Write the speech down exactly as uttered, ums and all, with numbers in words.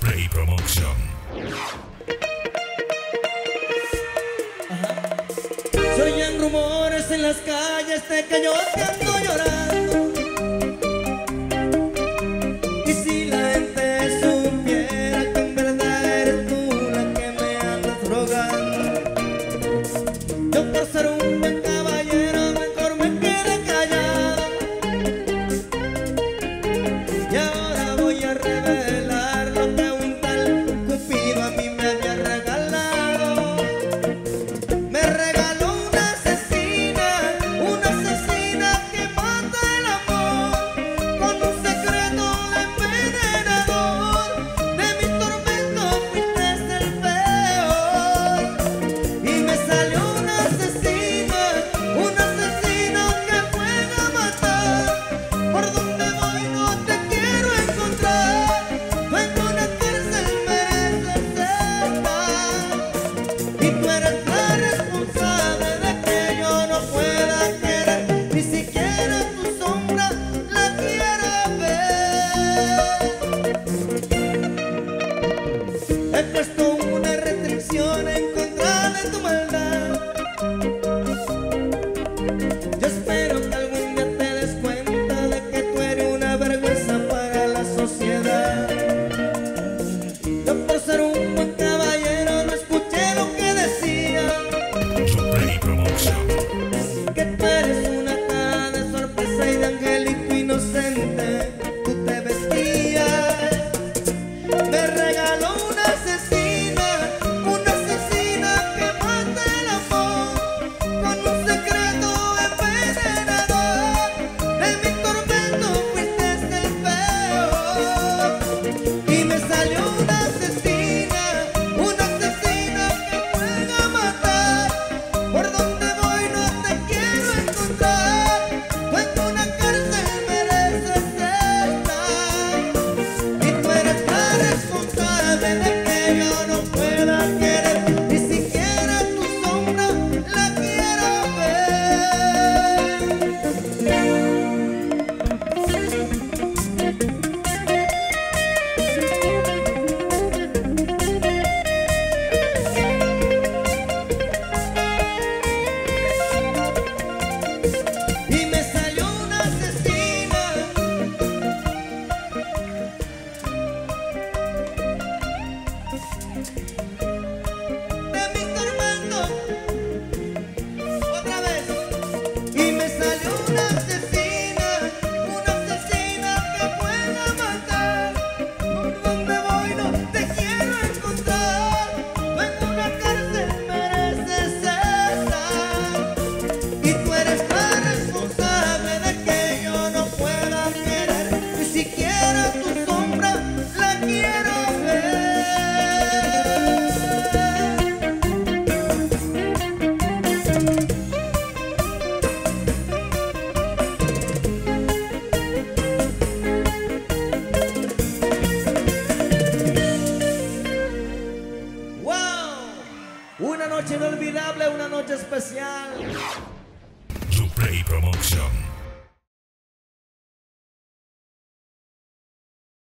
JuPrey Promotion. Se oyen rumores en las calles de que yo te ando llorando. Y si la gente supiera que en verdad eres tú la que me andas rogando, yo por ser un buen caballero mejor me quedé callado. Y ahora voy a revelar una noche inolvidable, una noche especial. JuPrey Promotion.